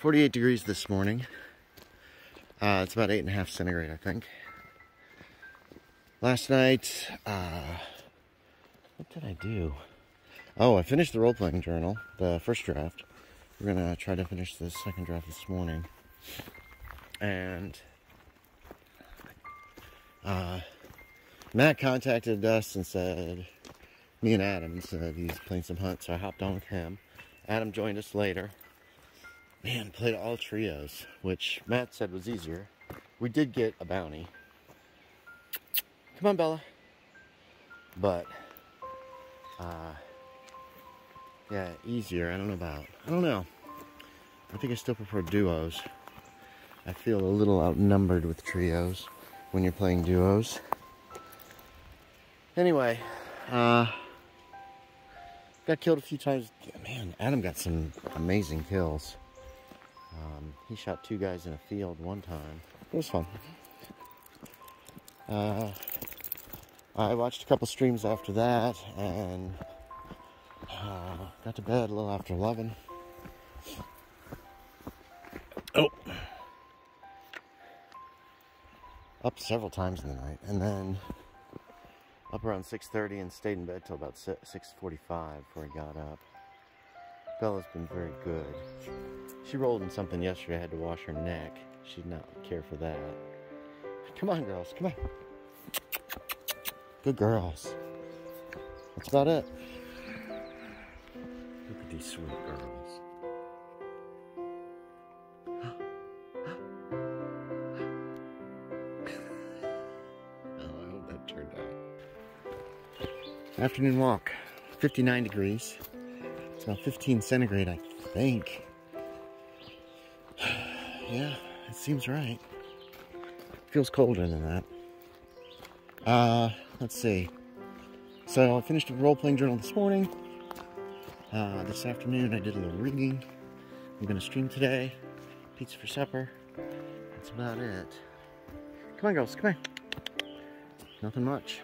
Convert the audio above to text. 48 degrees this morning. It's about 8.5 centigrade, I think. Last night, what did I do? Oh, I finished the role-playing journal, the first draft. We're gonna try to finish the second draft this morning. And Matt contacted us and said, me and Adam said he's playing some hunt, so I hopped on with him. Adam joined us later. Man, played all trios, which Matt said was easier. We did get a bounty. Come on, Bella. But, yeah, easier. I don't know. I think I still prefer duos. I feel a little outnumbered with trios when you're playing duos. Anyway, got killed a few times. Man, Adam got some amazing kills. He shot two guys in a field one time. It was fun. I watched a couple streams after that, and got to bed a little after 11. Oh. Up several times in the night, and then up around 6:30 and stayed in bed till about 6:45 before I got up. Bella's been very good. She rolled in something yesterday. I had to wash her neck. She did not care for that. Come on, girls. Come on. Good girls. That's about it. Look at these sweet girls. Oh, I hope that turned out. Afternoon walk. 59 degrees. It's about 15 centigrade, I think. Yeah, it seems right. Feels colder than that. Let's see. So I finished a role-playing journal this morning. This afternoon I did a little rigging. I'm gonna stream today. Pizza for supper. That's about it. Come on, girls, come on. Nothing much.